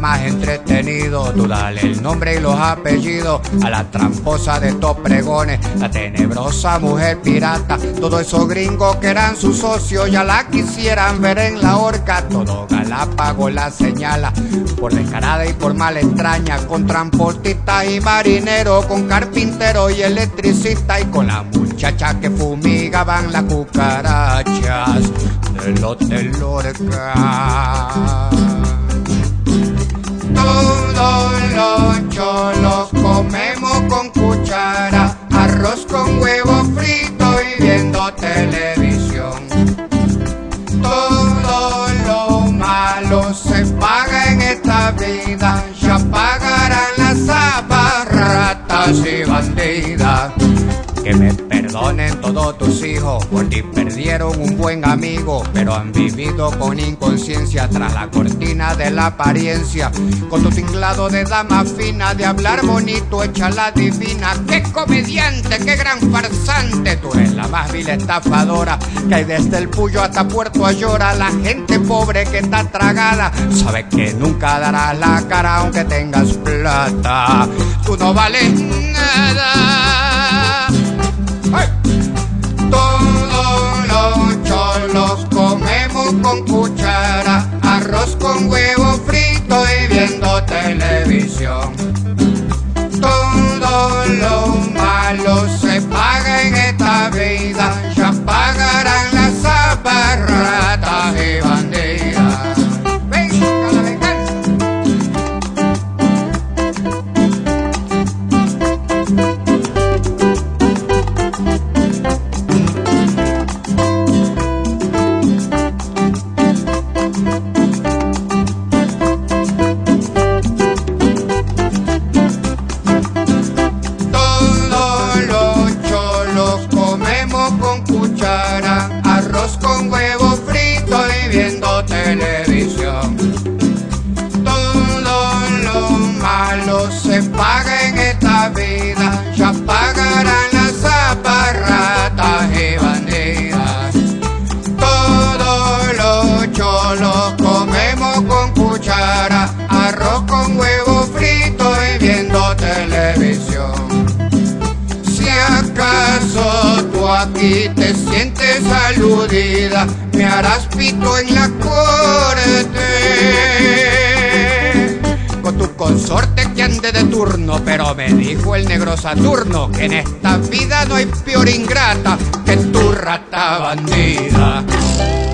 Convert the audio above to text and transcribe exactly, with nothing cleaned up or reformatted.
más entretenido. Tú dale el nombre y los apellidos a la tramposa de estos pregones, la tenebrosa mujer pirata, todos esos gringos que eran sus socios, ya la quisieran ver en la horca. Todo Galápagos la señala, por descarada y por mala entraña, con transportistas y marineros, con carpinteros y electricistas, y con las muchachas que fumigaban las cucarachas del Hotel Lorca. Todos los cholos comemos con cuchara, arroz con huevo frito y viendo televisión. Todo lo malo se paga en esta vida, ya pagarán las zapas, ratas y bandidas. Que me perdonen todos tus hijos, por ti perdieron un buen amigo, pero han vivido con inconsciencia tras la cortina de la apariencia, con tu tinglado de dama fina, de hablar bonito hecha la divina. ¡Qué comediante, qué gran farsante! Tú eres la más vil estafadora, que hay desde el Puyo hasta Puerto Ayora. La gente pobre que está tragada sabe que nunca darás la cara aunque tengas plata. Tú no vales nada. Todos los cholos comemos con cuchara, arroz con huevo frito y viendo televisión. Todo lo malo se paga en esta vida, ya pagarán las zaparratas y bandidas. Venga la venganza. Y te sientes aludida, me harás pito en la corte con tu consorte que ande de turno. Pero me dijo el negro Saturno que en esta vida no hay peor ingrata que tu rata bandida.